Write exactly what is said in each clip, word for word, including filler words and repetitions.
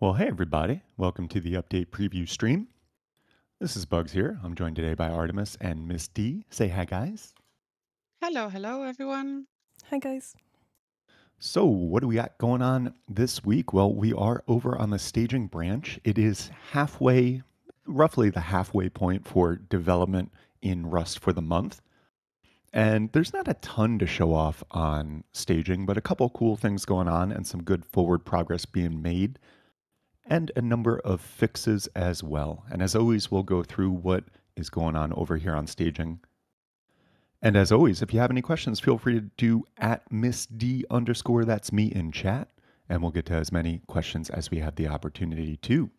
Well, hey everybody, welcome to the update preview stream. This is Bugs here. I'm joined today by Artemis and Miss D. Say hi, guys. Hello, hello everyone. Hi, guys. So what do we got going on this week? Well, we are over on the staging branch. It is halfway, roughly the halfway point for development in Rust for the month. And there's not a ton to show off on staging, but a couple cool things going on and some good forward progress being made, and a number of fixes as well. And as always, we'll go through what is going on over here on staging. And as always, if you have any questions, feel free to do at Miss D underscore that's me in chat, and we'll get to as many questions as we have the opportunity to.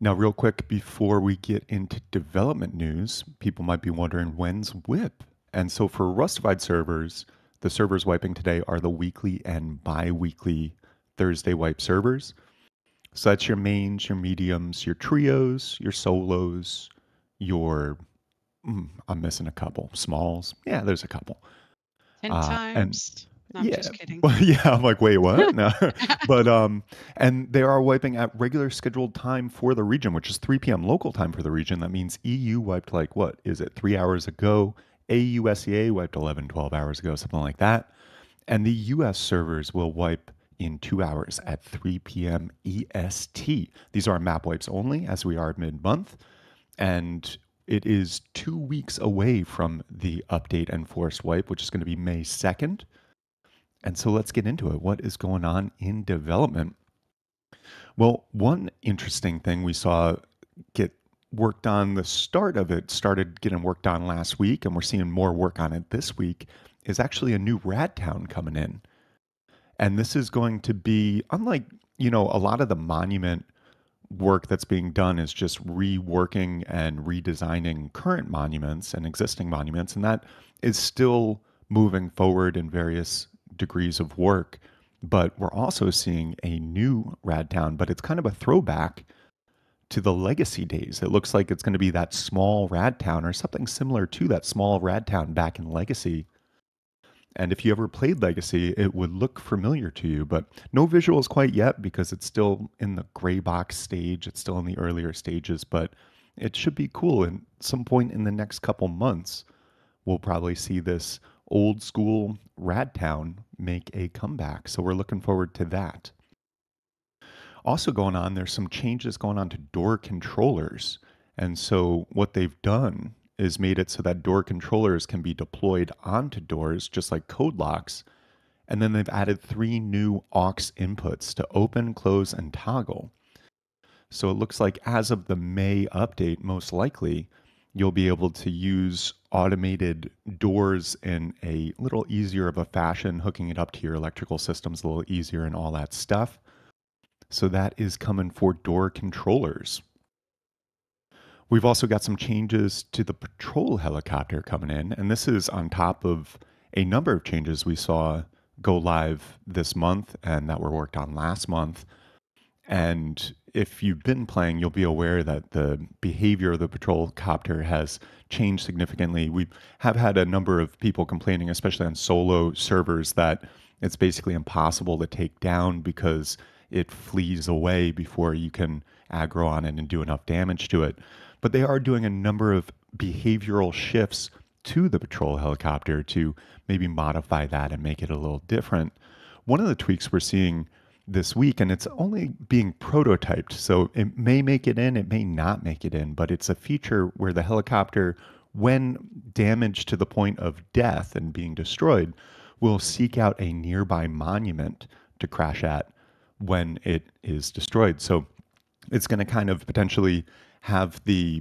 Now, real quick, before we get into development news, people might be wondering, when's W I P? And so for Rustified servers, the servers wiping today are the weekly and bi-weekly Thursday wipe servers. So that's your mains, your mediums, your trios, your solos, your, mm, I'm missing a couple, smalls. Yeah, there's a couple. Ten uh, times. And, no, I'm yeah, just kidding. Well, yeah, I'm like, wait, what? No. but, um, and they are wiping at regular scheduled time for the region, which is three p m local time for the region. That means E U wiped like, what is it, three hours ago? A U S E A wiped eleven, twelve hours ago, something like that. And the U S servers will wipe in two hours at three p m E S T. These are map wipes only, as we are mid-month, and it is two weeks away from the update and forced wipe, which is going to be May second. And so let's get into it. What is going on in development? Well, one interesting thing we saw get worked on, the start of it started getting worked on last week, and we're seeing more work on it this week, is actually a new Rad Town coming in. And this is going to be, unlike, you know, a lot of the monument work that's being done is just reworking and redesigning current monuments and existing monuments. And that is still moving forward in various degrees of work. But we're also seeing a new Rad Town, but it's kind of a throwback to the legacy days. It looks like it's going to be that small Rad Town or something similar to that small Rad Town back in Legacy. And if you ever played Legacy, it would look familiar to you, but no visuals quite yet because it's still in the gray box stage. It's still in the earlier stages, but it should be cool. And at some point in the next couple months, we'll probably see this old school Rad Town make a comeback. So we're looking forward to that. Also going on, there's some changes going on to door controllers. And so what they've done is made it so that door controllers can be deployed onto doors, just like code locks. And then they've added three new aux inputs to open, close, and toggle. So it looks like as of the May update, most likely, you'll be able to use automated doors in a little easier of a fashion, hooking it up to your electrical systems a little easier and all that stuff. So that is coming for door controllers. We've also got some changes to the patrol helicopter coming in, and this is on top of a number of changes we saw go live this month and that were worked on last month. And if you've been playing, you'll be aware that the behavior of the patrol copter has changed significantly. We have had a number of people complaining, especially on solo servers, that it's basically impossible to take down because it flees away before you can aggro on it and do enough damage to it. But they are doing a number of behavioral shifts to the patrol helicopter to maybe modify that and make it a little different. One of the tweaks we're seeing this week, and it's only being prototyped, so it may make it in, it may not make it in, but it's a feature where the helicopter, when damaged to the point of death and being destroyed, will seek out a nearby monument to crash at when it is destroyed. So it's going to kind of potentially have the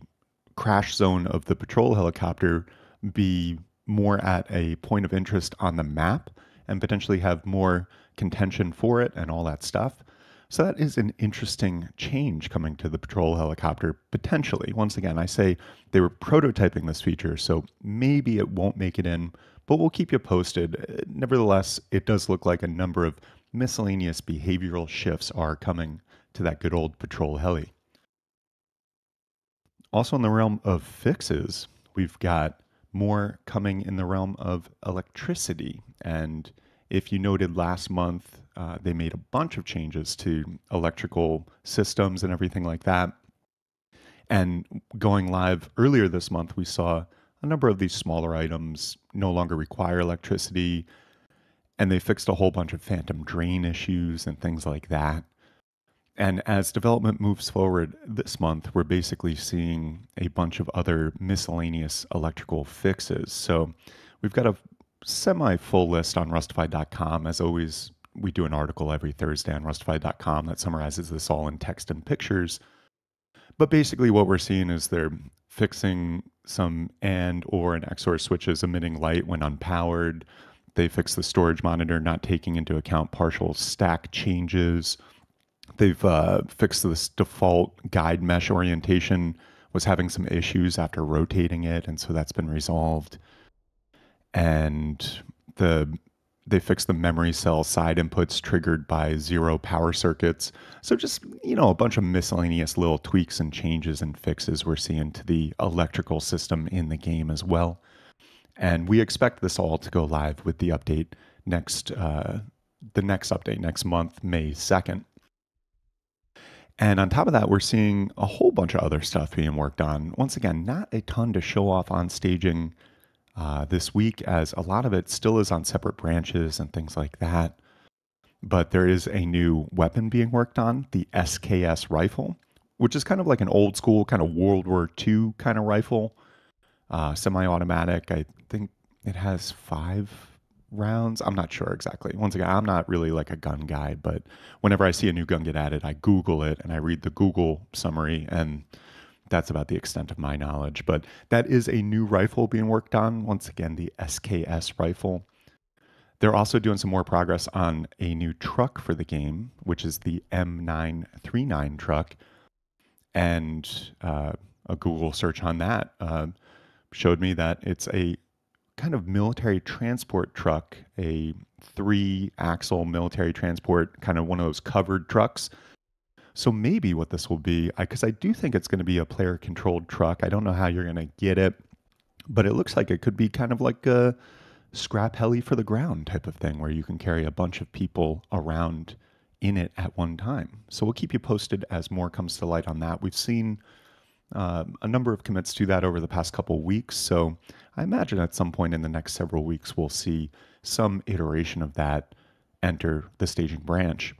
crash zone of the patrol helicopter be more at a point of interest on the map and potentially have more contention for it and all that stuff. So that is an interesting change coming to the patrol helicopter, potentially. Once again, I say they were prototyping this feature, so maybe it won't make it in, but we'll keep you posted. Nevertheless, it does look like a number of miscellaneous behavioral shifts are coming to that good old patrol heli. Also in the realm of fixes, we've got more coming in the realm of electricity. And if you noted last month, uh, they made a bunch of changes to electrical systems and everything like that. And going live earlier this month, we saw a number of these smaller items no longer require electricity, and they fixed a whole bunch of phantom drain issues and things like that. And as development moves forward this month, we're basically seeing a bunch of other miscellaneous electrical fixes. So we've got a semi-full list on rustified dot com. As always, we do an article every Thursday on rustified dot com that summarizes this all in text and pictures. But basically what we're seeing is they're fixing some AND, OR, and X O R switches emitting light when unpowered. They fixed the storage monitor not taking into account partial stack changes. They've uh, fixed this default guide mesh orientation was having some issues after rotating it, and so that's been resolved. And the they fixed the memory cell side inputs triggered by zero power circuits. So just, you know, a bunch of miscellaneous little tweaks and changes and fixes we're seeing to the electrical system in the game as well. And we expect this all to go live with the update next, uh, the next update next month, May second. And on top of that, we're seeing a whole bunch of other stuff being worked on. Once again, not a ton to show off on staging uh, this week, as a lot of it still is on separate branches and things like that. But there is a new weapon being worked on, the S K S rifle, which is kind of like an old school kind of World War Two kind of rifle, uh, semi-automatic. I think it has five rounds. I'm not sure exactly. Once again, I'm not really like a gun guy, but whenever I see a new gun get added, I Google it and I read the Google summary, and that's about the extent of my knowledge. But that is a new rifle being worked on. Once again, the S K S rifle. They're also doing some more progress on a new truck for the game, which is the M nine thirty-nine truck. And uh, a Google search on that uh, showed me that it's a kind of military transport truck, a three-axle military transport, kind of one of those covered trucks. So maybe what this will be, because I, I do think it's going to be a player-controlled truck. I don't know how you're going to get it, but it looks like it could be kind of like a scrap heli for the ground type of thing, where you can carry a bunch of people around in it at one time. So we'll keep you posted as more comes to light on that. We've seen Uh, a number of commits to that over the past couple weeks, so I imagine at some point in the next several weeks we'll see some iteration of that enter the staging branch.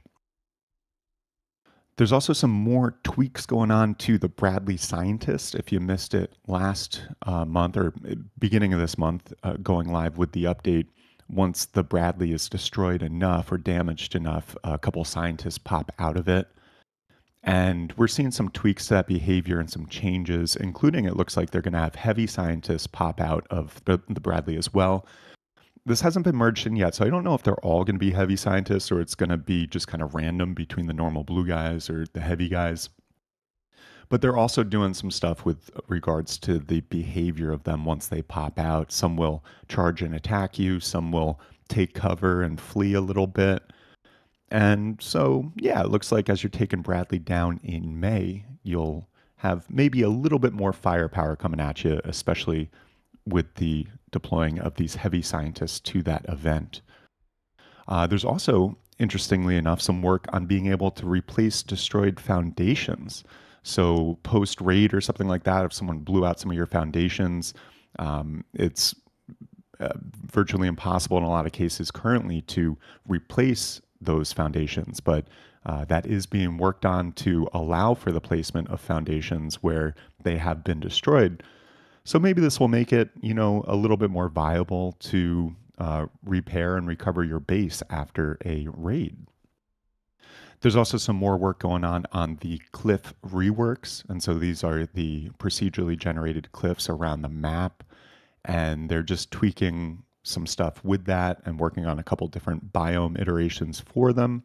There's also some more tweaks going on to the Bradley scientist. If you missed it last uh, month or beginning of this month, uh, going live with the update, once the Bradley is destroyed enough or damaged enough, a couple scientists pop out of it. And we're seeing some tweaks to that behavior and some changes, including it looks like they're going to have heavy scientists pop out of the, the Bradley as well. This hasn't been merged in yet, so I don't know if they're all going to be heavy scientists or it's going to be just kind of random between the normal blue guys or the heavy guys. But they're also doing some stuff with regards to the behavior of them once they pop out. Some will charge and attack you. Some will take cover and flee a little bit. And so, yeah, it looks like as you're taking Bradley down in May, you'll have maybe a little bit more firepower coming at you, especially with the deploying of these heavy scientists to that event. Uh, there's also, interestingly enough, some work on being able to replace destroyed foundations. So post-raid or something like that, if someone blew out some of your foundations, um, it's uh, virtually impossible in a lot of cases currently to replace those foundations, but uh, that is being worked on to allow for the placement of foundations where they have been destroyed. So maybe this will make it, you know, a little bit more viable to uh, repair and recover your base after a raid. There's also some more work going on on the cliff reworks, and so these are the procedurally generated cliffs around the map, and they're just tweaking some stuff with that and working on a couple different biome iterations for them.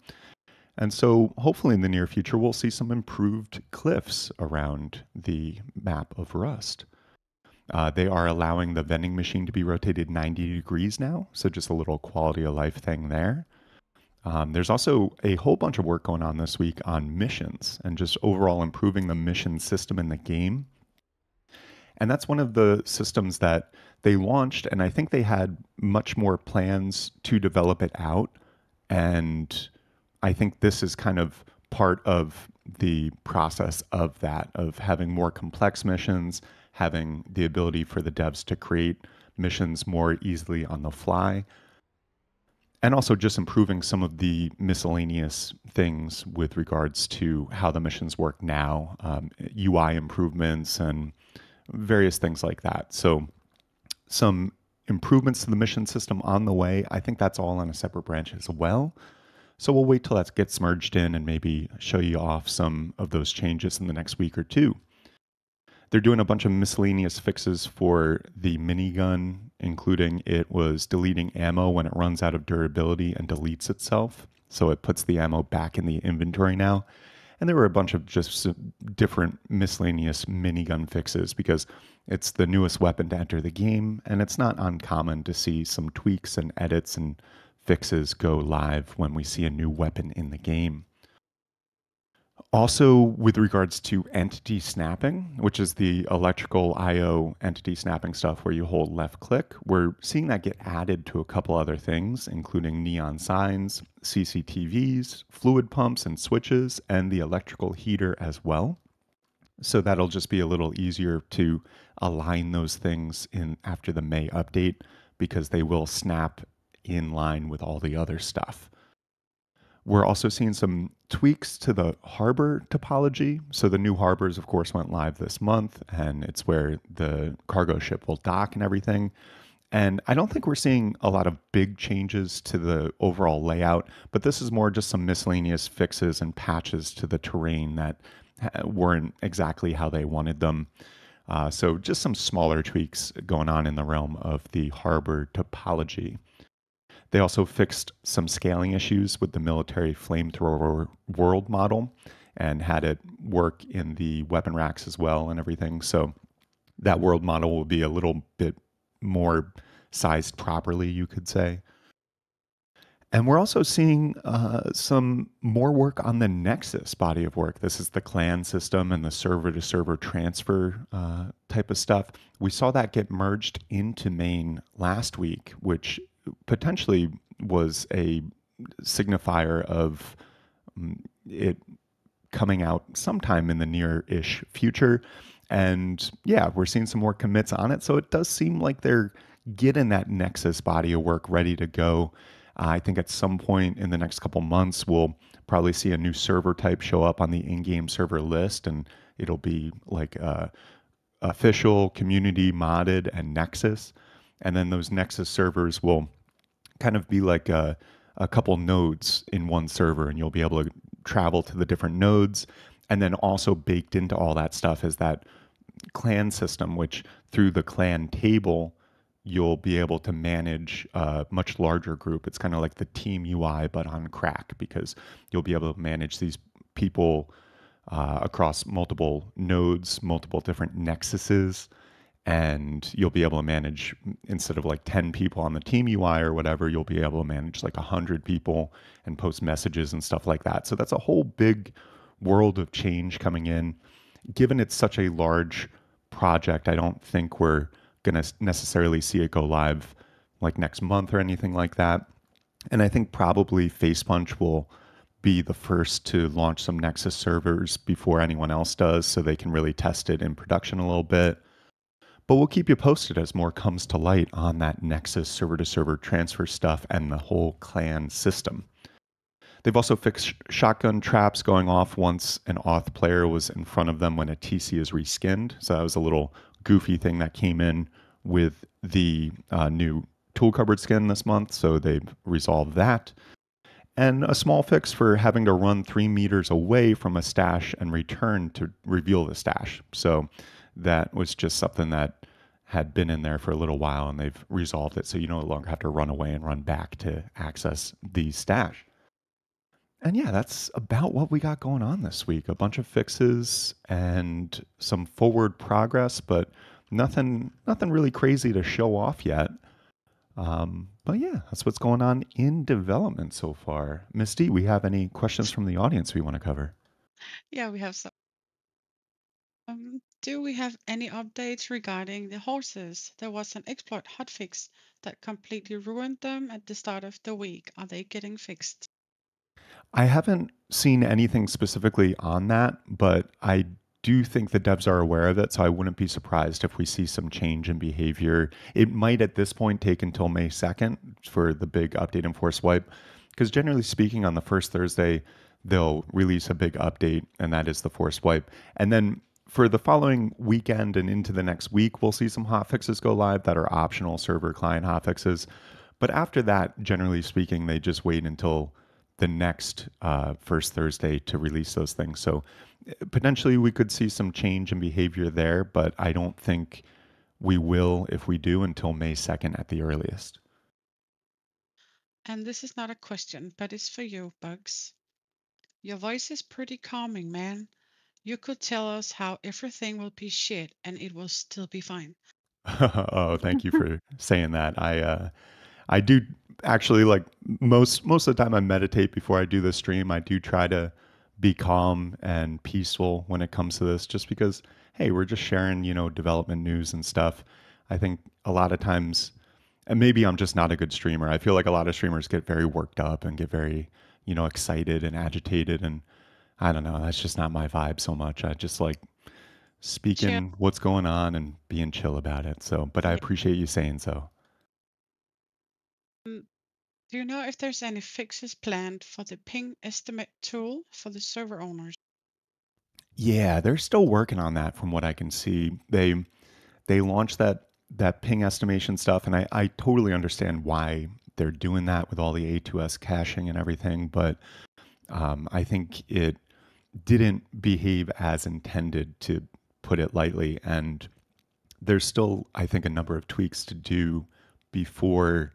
And so hopefully in the near future, we'll see some improved cliffs around the map of Rust. Uh, they are allowing the vending machine to be rotated ninety degrees now. So just a little quality of life thing there. Um, there's also a whole bunch of work going on this week on missions and just overall improving the mission system in the game. And that's one of the systems that they launched, and I think they had much more plans to develop it out. And I think this is kind of part of the process of that, of having more complex missions, having the ability for the devs to create missions more easily on the fly, and also just improving some of the miscellaneous things with regards to how the missions work now, um, U I improvements and various things like that. So some improvements to the mission system on the way. I think that's all on a separate branch as well. So we'll wait till that gets merged in and maybe show you off some of those changes in the next week or two. They're doing a bunch of miscellaneous fixes for the minigun, including it was deleting ammo when it runs out of durability and deletes itself. So it puts the ammo back in the inventory now. And there were a bunch of just different miscellaneous minigun fixes because it's the newest weapon to enter the game, and it's not uncommon to see some tweaks and edits and fixes go live when we see a new weapon in the game. Also, with regards to entity snapping, which is the electrical I O entity snapping stuff where you hold left click, we're seeing that get added to a couple other things, including neon signs, C C T Vs, fluid pumps and switches, and the electrical heater as well. So that'll just be a little easier to align those things in after the May update, because they will snap in line with all the other stuff. We're also seeing some tweaks to the harbor topology. So the new harbors, of course, went live this month, and it's where the cargo ship will dock and everything. And I don't think we're seeing a lot of big changes to the overall layout, but this is more just some miscellaneous fixes and patches to the terrain that weren't exactly how they wanted them. Uh, so just some smaller tweaks going on in the realm of the harbor topology. They also fixed some scaling issues with the military flamethrower world model and had it work in the weapon racks as well and everything. So that world model will be a little bit more sized properly, you could say. And we're also seeing uh, some more work on the Nexus body of work. This is the clan system and the server-to-server transfer uh, type of stuff. We saw that get merged into main last week, which potentially was a signifier of it coming out sometime in the near-ish future. And yeah, we're seeing some more commits on it. So it does seem like they're getting that Nexus body of work ready to go. Uh, I think at some point in the next couple months, we'll probably see a new server type show up on the in-game server list, and it'll be like uh, official, community, modded, and Nexus. And then those Nexus servers will kind of be like a, a couple nodes in one server, and you'll be able to travel to the different nodes. And then also baked into all that stuff is that clan system, which through the clan table, you'll be able to manage a much larger group. It's kind of like the team U I, but on crack, because you'll be able to manage these people uh, across multiple nodes, multiple different nexuses. And you'll be able to manage, instead of like ten people on the team U I or whatever, you'll be able to manage like one hundred people and post messages and stuff like that. So that's a whole big world of change coming in. Given it's such a large project, I don't think we're going to necessarily see it go live like next month or anything like that. And I think probably Facepunch will be the first to launch some Nexus servers before anyone else does, so they can really test it in production a little bit. But we'll keep you posted as more comes to light on that Nexus server-to-server transfer stuff and the whole clan system. They've also fixed shotgun traps going off once an auth player was in front of them when a T C is reskinned. So that was a little goofy thing that came in with the uh, new tool cupboard skin this month. So they've resolved that. And a small fix for having to run three meters away from a stash and return to reveal the stash. So that was just something that had been in there for a little while, and they've resolved it, so you no longer have to run away and run back to access the stash. And yeah, that's about what we got going on this week. A bunch of fixes and some forward progress, but nothing nothing really crazy to show off yet. Um, but yeah, that's what's going on in development so far. Miss D, we have any questions from the audience we want to cover? Yeah, we have some. Um, do we have any updates regarding the horses? There was an exploit hotfix that completely ruined them at the start of the week. Are they getting fixed? I haven't seen anything specifically on that, but I do think the devs are aware of it, so I wouldn't be surprised if we see some change in behavior. It might at this point take until May second for the big update and force wipe, because generally speaking on the first Thursday, they'll release a big update, and that is the force wipe. And then for the following weekend and into the next week, we'll see some hotfixes go live that are optional server client hotfixes. But after that, generally speaking, they just wait until the next uh, first Thursday to release those things. So potentially we could see some change in behavior there, but I don't think we will, if we do, until May second at the earliest. And this is not a question, but it's for you, Bugs. Your voice is pretty calming, man. You could tell us how everything will be shit and it will still be fine. Oh, thank you for saying that. I uh, I do actually, like most most of the time I meditate before I do this stream. I do try to be calm and peaceful when it comes to this, just because, hey, we're just sharing, you know, development news and stuff. I think a lot of times, and maybe I'm just not a good streamer, I feel like a lot of streamers get very worked up and get very, you know, excited and agitated, and I don't know, that's just not my vibe so much. I just like speaking chill. What's going on and being chill about it. So, but I appreciate you saying so. Do you know if there's any fixes planned for the ping estimate tool for the server owners? Yeah, they're still working on that from what I can see. They they launched that that ping estimation stuff, and I, I totally understand why they're doing that with all the A two S caching and everything, but um, I think it didn't behave as intended, to put it lightly, and there's still, I think, a number of tweaks to do before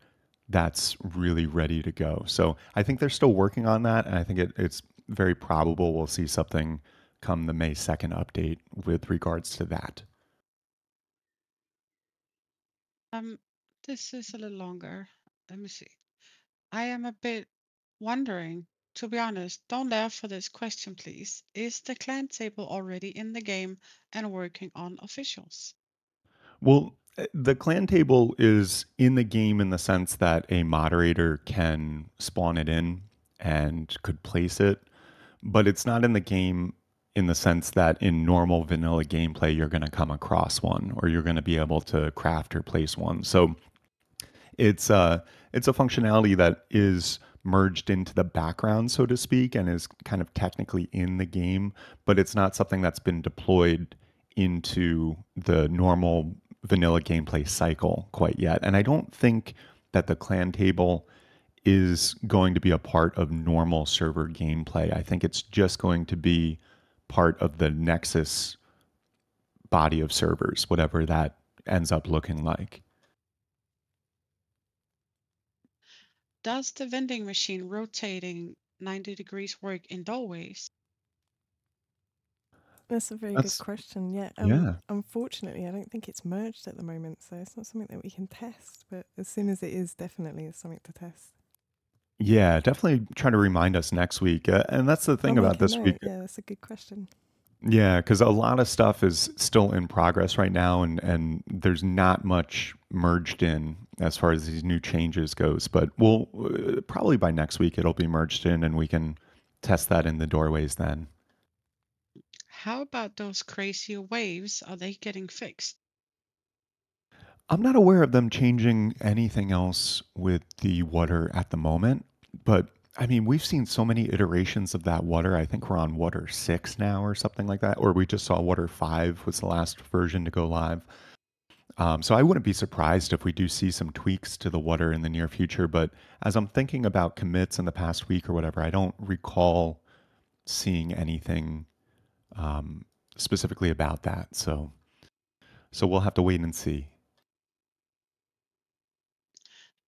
that's really ready to go. So I think they're still working on that, and I think it, it's very probable we'll see something come the May second update with regards to that. Um, this is a little longer. Let me see. I am a bit wondering, to be honest, don't laugh for this question, please. Is the clan table already in the game and working on officials? Well, the clan table is in the game in the sense that a moderator can spawn it in and could place it, but it's not in the game in the sense that in normal vanilla gameplay, you're going to come across one or you're going to be able to craft or place one. So it's a, it's a functionality that is merged into the background, so to speak, and is kind of technically in the game, but it's not something that's been deployed into the normal vanilla gameplay cycle quite yet. And I don't think that the clan table is going to be a part of normal server gameplay. I think it's just going to be part of the Nexus body of servers, whatever that ends up looking like. Does the vending machine rotating ninety degrees work in doorways? That's a very That's, good question. Yeah, um, yeah. Unfortunately, I don't think it's merged at the moment, so it's not something that we can test. But as soon as it is, definitely it's something to test. Yeah, definitely try to remind us next week. Uh, and that's the thing oh, about this know. week. Yeah, that's a good question. Yeah, because a lot of stuff is still in progress right now, and, and there's not much merged in as far as these new changes goes. But we'll probably by next week it'll be merged in, and we can test that in the doorways then. How about those crazy waves? Are they getting fixed? I'm not aware of them changing anything else with the water at the moment, but I mean, we've seen so many iterations of that water. I think we're on water six now or something like that, or we just saw water five was the last version to go live. Um, so I wouldn't be surprised if we do see some tweaks to the water in the near future. But as I'm thinking about commits in the past week or whatever, I don't recall seeing anything um, specifically about that. So, so we'll have to wait and see.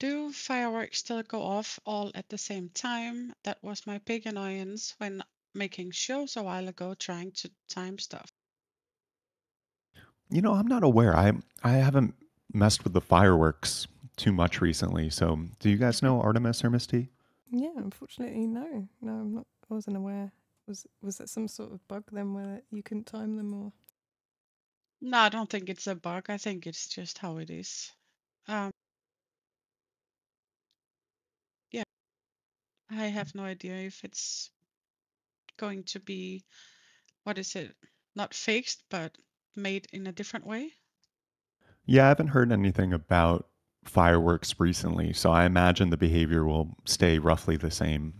Do fireworks still go off all at the same time? That was my big annoyance when making shows a while ago, trying to time stuff. You know, I'm not aware. I I haven't messed with the fireworks too much recently. So do you guys know, Artemis or Miss D? Yeah, unfortunately, no. No, I'm not, I wasn't aware. Was, was that some sort of bug then where you couldn't time them? Or? No, I don't think it's a bug. I think it's just how it is. Um, I have no idea if it's going to be, what is it, not fixed, but made in a different way? Yeah, I haven't heard anything about fireworks recently, so I imagine the behavior will stay roughly the same.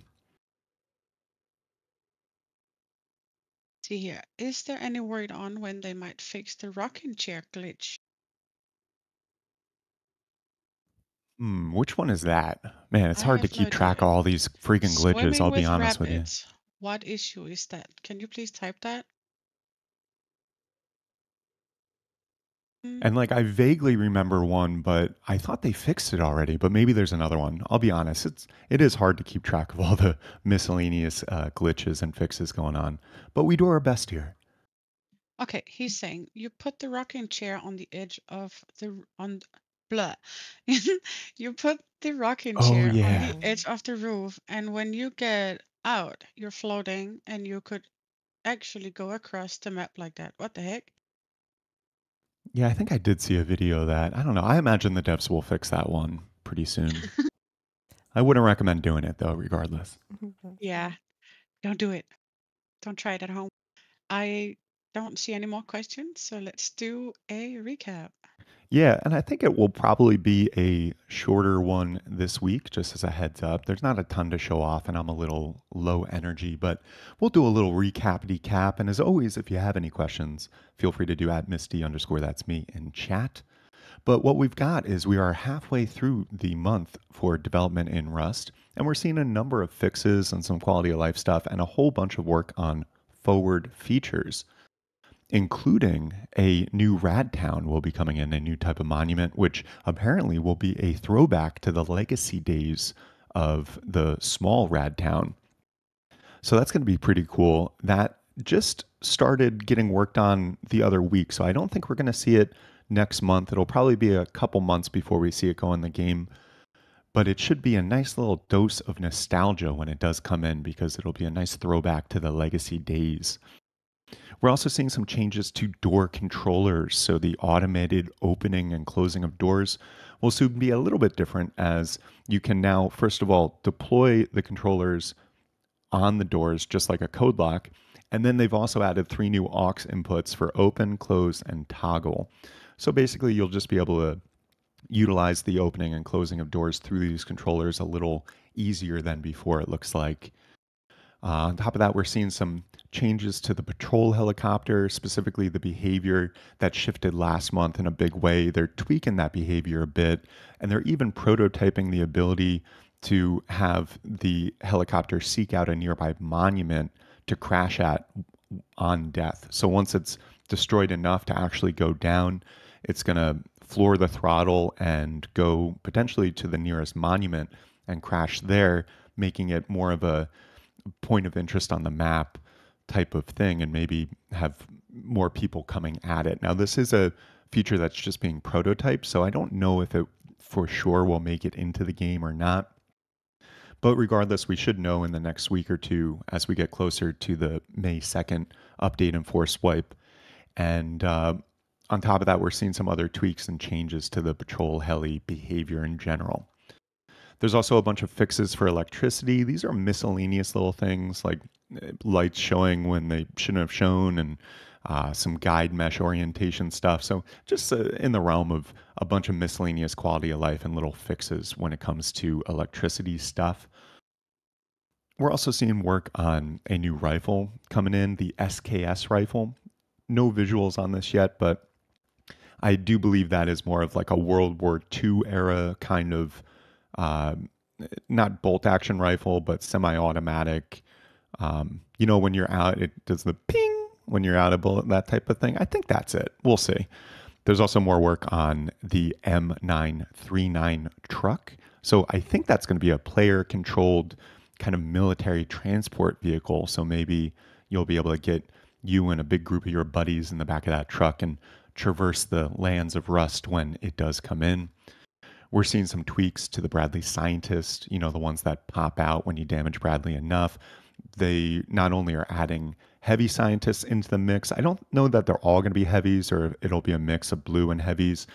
See here, is there any word on when they might fix the rocking chair glitch? Hmm, which one is that? Man, it's I hard to keep no track idea. of all these freaking glitches, Swimming I'll be honest rabbit. with you. What issue is that? Can you please type that? And like, I vaguely remember one, but I thought they fixed it already, but maybe there's another one. I'll be honest, it's, it is hard to keep track of all the miscellaneous uh, glitches and fixes going on, but we do our best here. Okay, he's saying, you put the rocking chair on the edge of the... on. Blah. You put the rocking chair oh, yeah. on the edge of the roof, and when you get out, you're floating, and you could actually go across the map like that. What the heck? Yeah, I think I did see a video of that. I don't know. I imagine the devs will fix that one pretty soon. I wouldn't recommend doing it, though, regardless. Yeah. Don't do it. Don't try it at home. I don't see any more questions, so let's do a recap. Yeah, and I think it will probably be a shorter one this week, just as a heads up. There's not a ton to show off, and I'm a little low energy, but we'll do a little recap-de-cap. And as always, if you have any questions, feel free to do at Miss D underscore that's me in chat. But what we've got is we are halfway through the month for development in Rust, and we're seeing a number of fixes and some quality of life stuff and a whole bunch of work on forward features, including a new Rad Town will be coming in, a new type of monument, which apparently will be a throwback to the legacy days of the small Rad Town. So that's going to be pretty cool. That just started getting worked on the other week, so I don't think we're going to see it next month. It'll probably be a couple months before we see it go in the game, but it should be a nice little dose of nostalgia when it does come in, because it'll be a nice throwback to the legacy days. We're also seeing some changes to door controllers, so the automated opening and closing of doors will soon be a little bit different, as you can now, first of all, deploy the controllers on the doors just like a code lock, and then they've also added three new aux inputs for open, close, and toggle. So basically, you'll just be able to utilize the opening and closing of doors through these controllers a little easier than before, it looks like. Uh, on top of that, we're seeing some changes to the patrol helicopter, specifically the behavior that shifted last month in a big way. They're tweaking that behavior a bit, and they're even prototyping the ability to have the helicopter seek out a nearby monument to crash at on death. So once it's destroyed enough to actually go down, it's going to floor the throttle and go potentially to the nearest monument and crash there, making it more of a point of interest on the map type of thing, and maybe have more people coming at it. Now, this is a feature that's just being prototyped, so I don't know if it for sure will make it into the game or not. But regardless, we should know in the next week or two as we get closer to the May second update and force wipe. And uh, on top of that, we're seeing some other tweaks and changes to the patrol heli behavior in general. There's also a bunch of fixes for electricity. These are miscellaneous little things like lights showing when they shouldn't have shown, and uh, some guide mesh orientation stuff. So just uh, in the realm of a bunch of miscellaneous quality of life and little fixes when it comes to electricity stuff. We're also seeing work on a new rifle coming in, the S K S rifle. No visuals on this yet, but I do believe that is more of like a World War Two era kind of Uh, not bolt action rifle, but semi-automatic. Um, you know, when you're out, it does the ping when you're out of bullet, that type of thing. I think that's it. We'll see. There's also more work on the M nine thirty-nine truck. So I think that's going to be a player-controlled kind of military transport vehicle. So maybe you'll be able to get you and a big group of your buddies in the back of that truck and traverse the lands of Rust when it does come in. We're seeing some tweaks to the Bradley scientist, you know, the ones that pop out when you damage Bradley enough. They not only are adding heavy scientists into the mix, I don't know that they're all going to be heavies, or it'll be a mix of blue and heavies,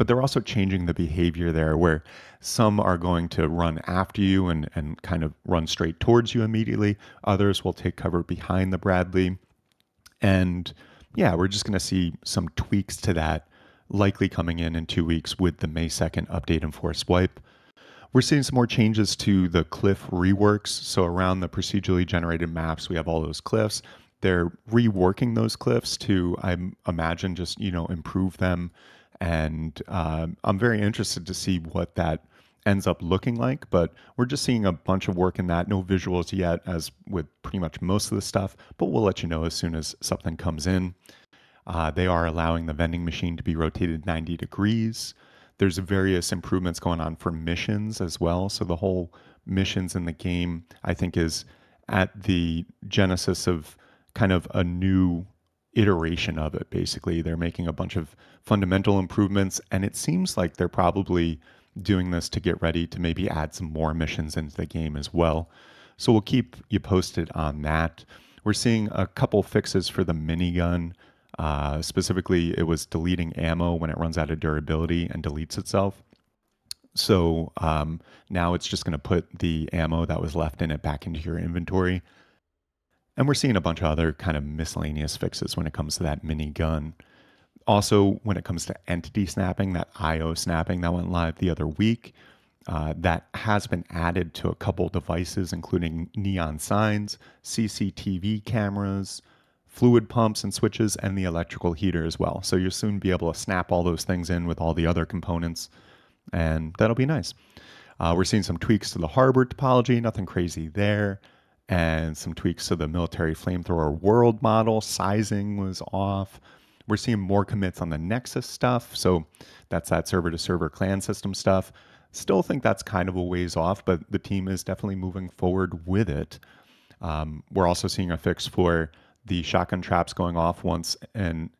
but they're also changing the behavior there where some are going to run after you and, and kind of run straight towards you immediately. Others will take cover behind the Bradley. And yeah, we're just going to see some tweaks to that likely coming in in two weeks with the May second update and force wipe. We're seeing some more changes to the cliff reworks. So around the procedurally generated maps, we have all those cliffs. They're reworking those cliffs to, I imagine, just, you know, improve them. And uh, I'm very interested to see what that ends up looking like, but we're just seeing a bunch of work in that. No visuals yet, as with pretty much most of the stuff, but we'll let you know as soon as something comes in. Uh, they are allowing the vending machine to be rotated ninety degrees. There's various improvements going on for missions as well. So the whole missions in the game, I think, is at the genesis of kind of a new iteration of it, basically. They're making a bunch of fundamental improvements, and it seems like they're probably doing this to get ready to maybe add some more missions into the game as well. So we'll keep you posted on that. We're seeing a couple fixes for the minigun. Uh, specifically, it was deleting ammo when it runs out of durability and deletes itself. So um, now it's just going to put the ammo that was left in it back into your inventory. And we're seeing a bunch of other kind of miscellaneous fixes when it comes to that minigun. Also, when it comes to entity snapping, that I O snapping that went live the other week, uh, that has been added to a couple devices, including neon signs, C C T V cameras, fluid pumps and switches, and the electrical heater as well. So you'll soon be able to snap all those things in with all the other components, and that'll be nice. Uh, we're seeing some tweaks to the harbor topology, nothing crazy there. And some tweaks to the military flamethrower world model. Sizing was off. We're seeing more commits on the Nexus stuff. So that's that server-to-server clan system stuff. Still think that's kind of a ways off, but the team is definitely moving forward with it. Um, we're also seeing a fix for the shotgun traps going off once an,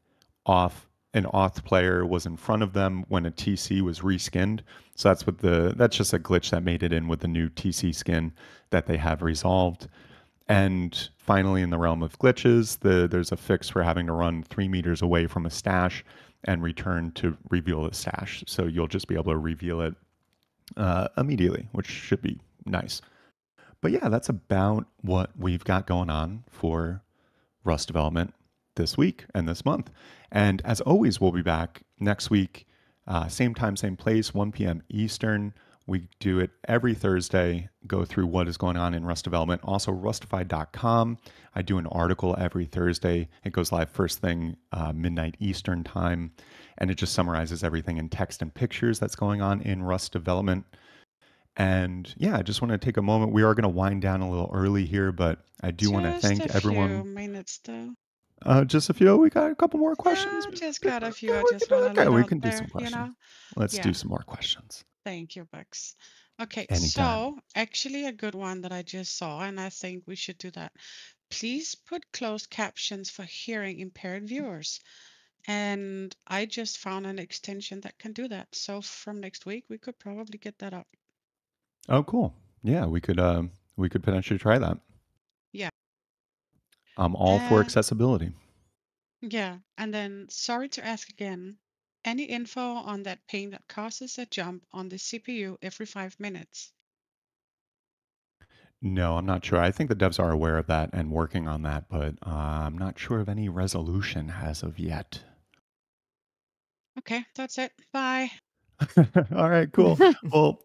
off, an auth player was in front of them when a T C was reskinned. So that's, what the, that's just a glitch that made it in with the new T C skin that they have resolved. And finally, in the realm of glitches, the, there's a fix for having to run three meters away from a stash and return to reveal the stash. So you'll just be able to reveal it uh, immediately, which should be nice. But yeah, that's about what we've got going on for Rust development this week and this month. And as always, we'll be back next week, uh, same time, same place, one P M Eastern. We do it every Thursday, go through what is going on in Rust development. Also, rustified dot com. I do an article every Thursday. It goes live first thing, uh, midnight Eastern time. And it just summarizes everything in text and pictures that's going on in Rust development. And yeah, I just want to take a moment. We are going to wind down a little early here, but I do just want to thank a everyone. Few minutes, though. Uh, just a few. We got a couple more questions. No, just got a few. I just want to okay, we can do there, some questions. You know? Let's yeah. do some more questions. Thank you, Bugs. Okay, Anytime. So actually a good one that I just saw, and I think we should do that. Please put closed captions for hearing impaired viewers. And I just found an extension that can do that. So from next week, we could probably get that up. Oh, cool. Yeah, we could, uh, we could potentially try that. Yeah. I'm all and, for accessibility. Yeah. And then, sorry to ask again, any info on that ping that causes a jump on the C P U every five minutes? No, I'm not sure. I think the devs are aware of that and working on that, but uh, I'm not sure of any resolution as of yet. Okay, that's it. Bye. All right, cool. Well,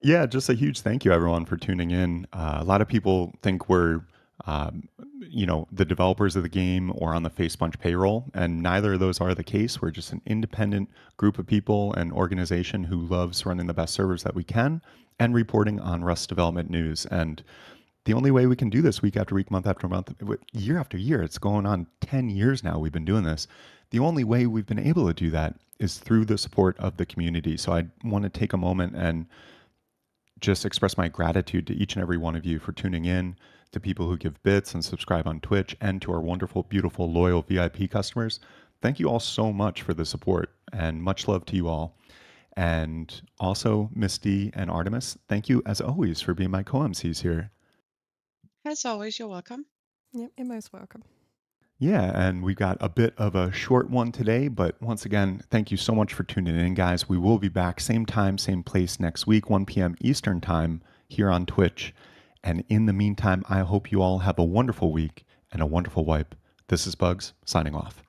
yeah, just a huge thank you, everyone, for tuning in. Uh, a lot of people think we're Um, you know, the developers of the game or on the Facepunch payroll, and neither of those are the case. We're just an independent group of people and organization who loves running the best servers that we can and reporting on Rust development news. And the only way we can do this week after week, month after month, year after year, it's going on ten years now we've been doing this. The only way we've been able to do that is through the support of the community. So I want to take a moment and just express my gratitude to each and every one of you for tuning in, to people who give bits and subscribe on Twitch, and to our wonderful, beautiful, loyal V I P customers. Thank you all so much for the support, and much love to you all. And also, Miss D and Artemis, thank you as always for being my co-M Cs here. As always, you're welcome. Yep, you're most welcome. Yeah, and we've got a bit of a short one today, but once again, thank you so much for tuning in, guys. We will be back same time, same place next week, one P M Eastern time here on Twitch. And in the meantime, I hope you all have a wonderful week and a wonderful wipe. This is Bugs, signing off.